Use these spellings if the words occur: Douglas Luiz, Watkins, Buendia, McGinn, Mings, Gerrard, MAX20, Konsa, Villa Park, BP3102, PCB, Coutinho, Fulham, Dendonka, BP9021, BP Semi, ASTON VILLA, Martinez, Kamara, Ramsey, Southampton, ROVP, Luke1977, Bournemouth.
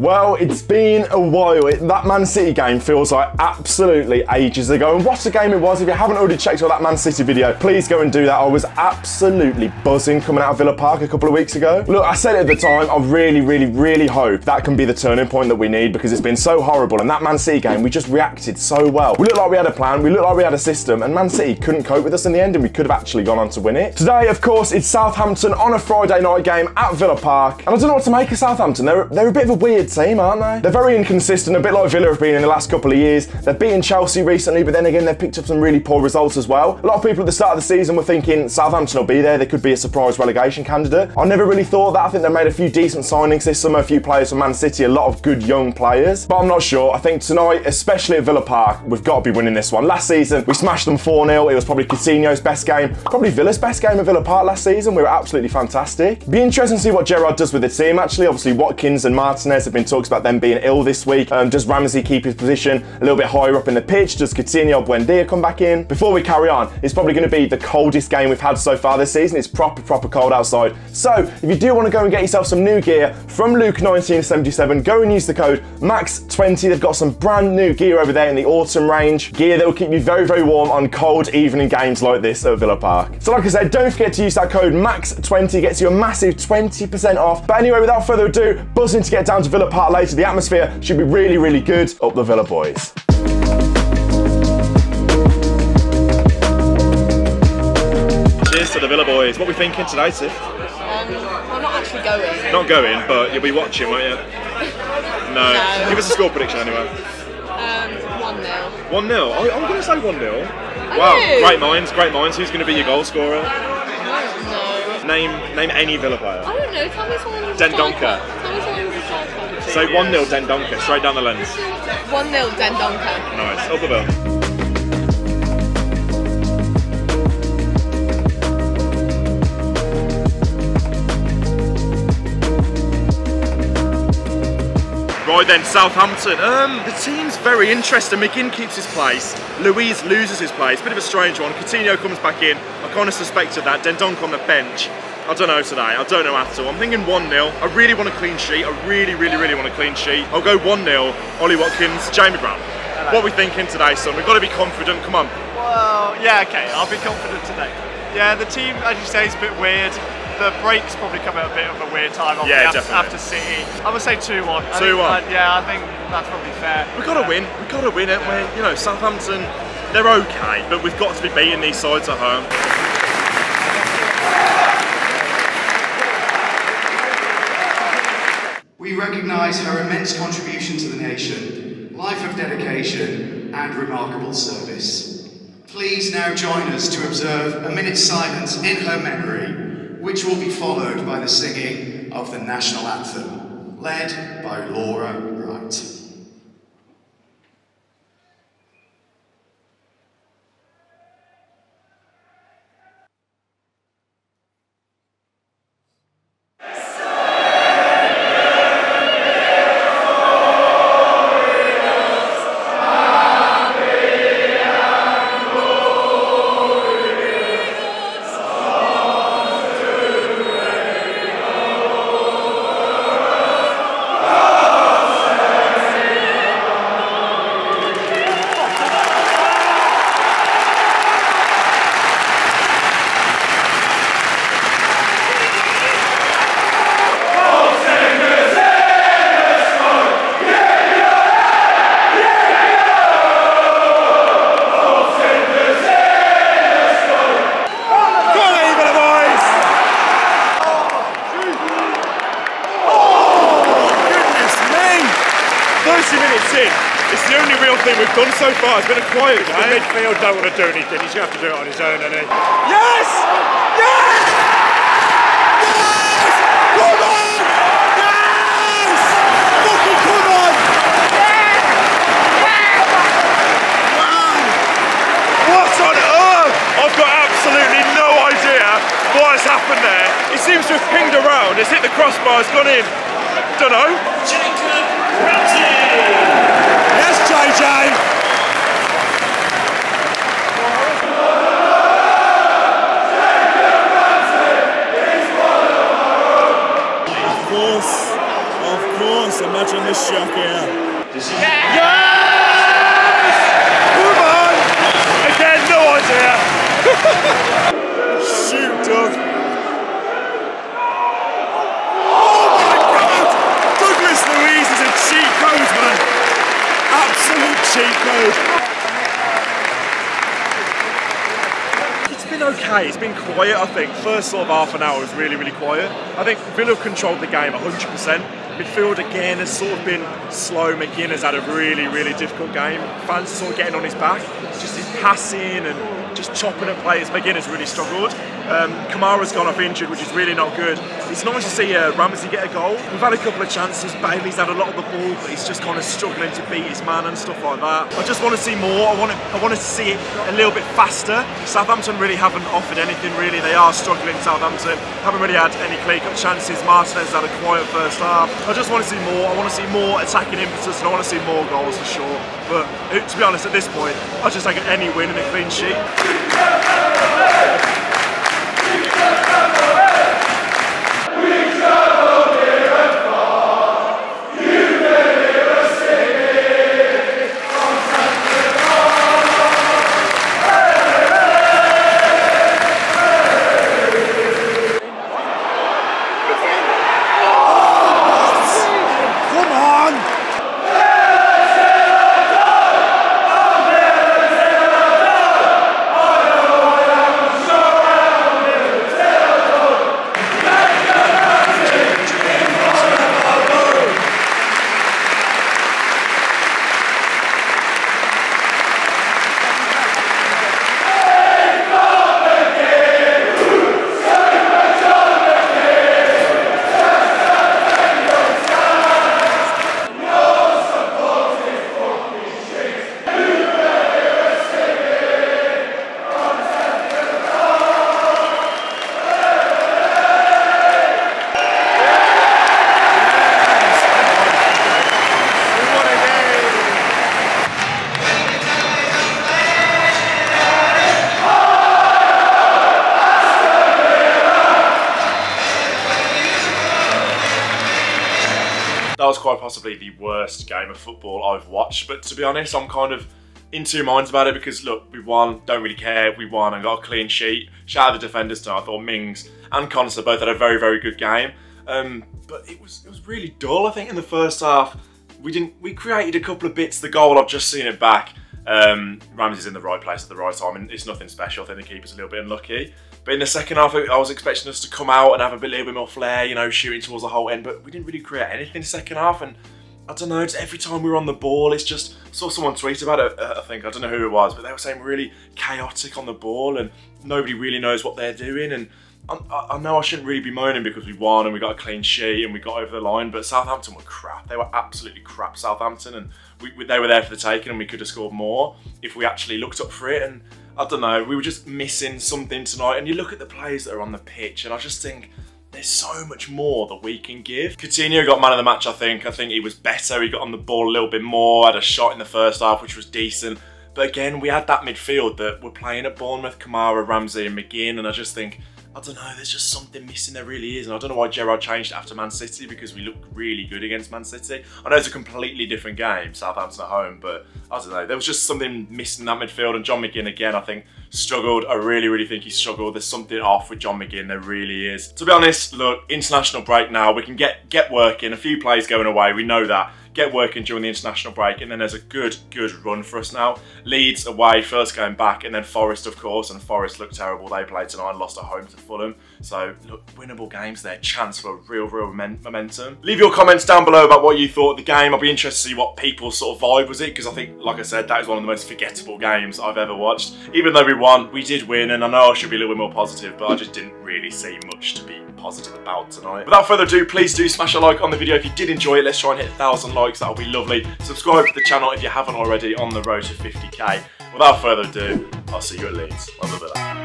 Well, it's been a while. That Man City game feels like absolutely ages ago, and what a game it was. If you haven't already checked out that Man City video, please go and do that. I was absolutely buzzing coming out of Villa Park a couple of weeks ago. Look, I said it at the time, I really hope that can be the turning point that we need, because it's been so horrible, and that Man City game, we just reacted so well. We looked like we had a plan, we looked like we had a system, and Man City couldn't cope with us in the end, and we could have actually gone on to win it. Today, of course, it's Southampton on a Friday night game at Villa Park, and I don't know what to make of Southampton. They're a bit of a weird team, aren't they? They're very inconsistent, a bit like Villa have been in the last couple of years. They've beaten Chelsea recently, but then again, they've picked up some really poor results as well. A lot of people at the start of the season were thinking Southampton will be there, they could be a surprise relegation candidate. I never really thought that. I think they made a few decent signings this summer, a few players from Man City, a lot of good young players, but I'm not sure. I think tonight, especially at Villa Park, we've got to be winning this one. Last season, we smashed them 4-0. It was probably Coutinho's best game, probably Villa's best game at Villa Park last season. We were absolutely fantastic. Be interesting to see what Gerrard does with the team, actually. Obviously, Watkins and Martinez have been talks about them being ill this week. Does Ramsey keep his position a little bit higher up in the pitch? Does Coutinho, Buendia come back in? Before we carry on, it's probably going to be the coldest game we've had so far this season. It's proper cold outside. So if you do want to go and get yourself some new gear from Luke1977, go and use the code MAX20. They've got some brand new gear over there in the autumn range. Gear that will keep you very warm on cold evening games like this at Villa Park. So like I said, don't forget to use that code MAX20. Gets you a massive 20% off. But anyway, without further ado, buzzing to get down to Villa Park later. The atmosphere should be really good. Up the Villa boys. Cheers to the Villa boys. What are we thinking today, Tiff? We're not actually going. Not going, but you'll be watching, won't you? No. Give us a score prediction anyway. 1-0. 1-0? I'm going to say 1-0. Wow, great minds, great minds. Who's going to be your goal scorer? I don't know. Name any Villa player. I don't know. Tell me someone. Dendonka. So 1-0 Dendonka, straight down the lens. 1-0 Dendonka. Nice, up the bill. Right then, Southampton. The team's very interesting. McGinn keeps his place. Luis loses his place. Bit of a strange one. Coutinho comes back in. I kind of suspected that. Dendonka on the bench. I don't know today, I don't know at all. I'm thinking 1-0. I really want a clean sheet. I really want a clean sheet. I'll go 1-0, Ollie Watkins, Jamie Brown. Hello. What are we thinking today, son? We've got to be confident, come on. Well, yeah, okay, I'll be confident today. Yeah, the team, as you say, is a bit weird. The break's probably come at a bit of a weird time, obviously, after City. I would say 2-1. 2-1? Yeah, I think that's probably fair. We've got to win, we've got to win it. Yeah. You know, Southampton, they're okay, but we've got to be beating these sides at home. We recognise her immense contribution to the nation, life of dedication and remarkable service. Please now join us to observe a minute's silence in her memory, which will be followed by the singing of the National Anthem, led by Laura Wright. We've done so far, it's been a quiet game. The midfield don't want to do anything, he's going to have to do it on his own, isn't he? Yes! Yes! Yes! Come on! Yes! Fucking come on! Yes! Yes! Wow! What on earth? I've got absolutely no idea what has happened there. It seems to have pinged around, it's hit the crossbar, it's gone in. Dunno. Jacob Ramsey! JJ! Of course, imagine this. Nice shot, yeah. Yes! Come on! Again, no idea. Shoot, Doug. Oh my God! Douglas Luiz is a cheat code, man. Absolute cheat code. It's been okay. It's been quiet, I think. First sort of half an hour was really, really quiet. I think Villa controlled the game 100%. Midfield again has sort of been slow. McGinn has had a really, really difficult game. Fans are sort of getting on his back. Just his passing and just chopping at players. McGinn has really struggled. Kamara's gone off injured, which is really not good. It's nice to see Ramsey get a goal. We've had a couple of chances. Bailey's had a lot of the ball, but he's just kind of struggling to beat his man and stuff like that. I just want to see more. I want to see it a little bit faster. Southampton really haven't offered anything, really. They are struggling, Southampton. Haven't really had any clear-cut chances. Martinez had a quiet first half. I just want to see more. I want to see more attacking impetus and I want to see more goals for sure. But to be honest, at this point, I just take any win and a clean sheet. That was quite possibly the worst game of football I've watched, but to be honest, I'm kind of in two minds about it because look, we won, don't really care, we won and got a clean sheet. Shout out the defenders too. I thought Mings and Konsa both had a very, very good game. But it was really dull, I think, in the first half. We created a couple of bits, the goal, I've just seen it back. Ramsey's in the right place at the right time and it's nothing special. I think the keeper's a little bit unlucky, but in the second half I was expecting us to come out and have a little bit more flair, you know, shooting towards the whole end, but we didn't really create anything in the second half. And I don't know, it's every time we were on the ball, it's just, I saw someone tweet about it, I think, I don't know who it was, but they were saying we're really chaotic on the ball and nobody really knows what they're doing. And I know I shouldn't really be moaning because we won and we got a clean sheet and we got over the line, but Southampton were crap. They were absolutely crap, Southampton, and they were there for the taking and we could have scored more if we actually looked up for it. And I don't know, we were just missing something tonight. And you look at the players that are on the pitch and I just think there's so much more that we can give. Coutinho got man of the match, I think. I think he was better. He got on the ball a little bit more, had a shot in the first half, which was decent. But again, we had that midfield that were playing at Bournemouth, Kamara, Ramsey and McGinn, and I just think, I don't know, there's just something missing, there really is. And I don't know why Gerrard changed it after Man City, because we looked really good against Man City. I know it's a completely different game, Southampton at home, but I don't know, there was just something missing in that midfield. And John McGinn, again, I think struggled. I really, really think he struggled. There's something off with John McGinn, there really is. To be honest, look, international break now, we can get working. A few players going away, we know that. Get working during the international break, and then there's a good run for us now. Leeds away, first game back, and then Forest, of course, and Forest looked terrible. They played tonight and lost at home to Fulham. So, look, winnable games there, chance for real momentum. Leave your comments down below about what you thought of the game. I'll be interested to see what people's sort of vibe was it, because I think, like I said, that is one of the most forgettable games I've ever watched. Even though we won, we did win, and I know I should be a little bit more positive, but I just didn't really see much to be positive about tonight. Without further ado, please do smash a like on the video if you did enjoy it. Let's try and hit 1,000 likes. That'll be lovely. Subscribe to the channel if you haven't already, on the road to 50k. Without further ado, I'll see you at Leeds. Love you, Villa.